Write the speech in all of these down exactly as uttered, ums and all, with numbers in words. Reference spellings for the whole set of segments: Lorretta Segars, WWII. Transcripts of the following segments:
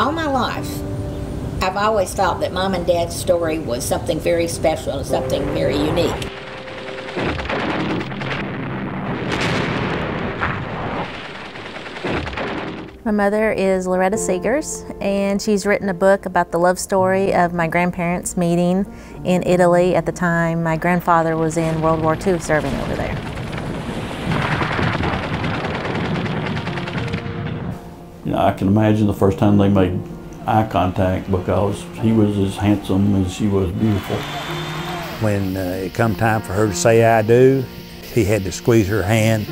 all my life, I've always thought that Mom and Dad's story was something very special and something very unique. My mother is Lorretta Segars, and she's written a book about the love story of my grandparents meeting in Italy at the time my grandfather was in World War Two serving over there. You know, I can imagine the first time they made eye contact, because he was as handsome as she was beautiful. When uh, it come time for her to say I do, he had to squeeze her hand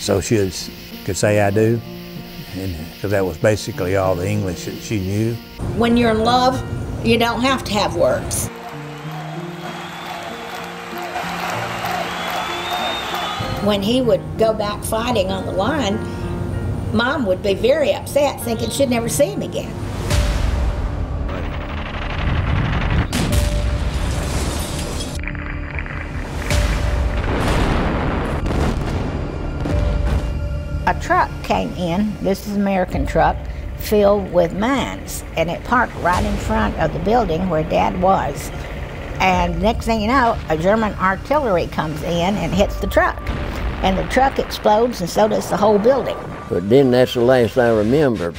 so she was, could say I do. Because that was basically all the English that she knew. When you're in love, you don't have to have words. When he would go back fighting on the line, Mom would be very upset, thinking she'd never see him again. A truck came in, this is an American truck, filled with mines, and it parked right in front of the building where Dad was. And next thing you know, a German artillery comes in and hits the truck. And the truck explodes, and so does the whole building. But then that's the last I remember.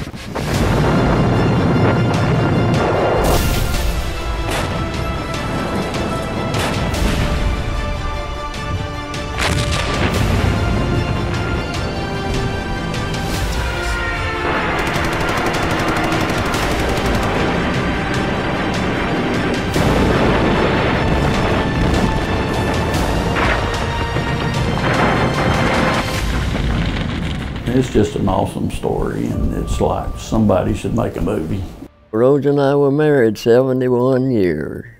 It's just an awesome story, and it's like somebody should make a movie. Rose and I were married seventy-one years.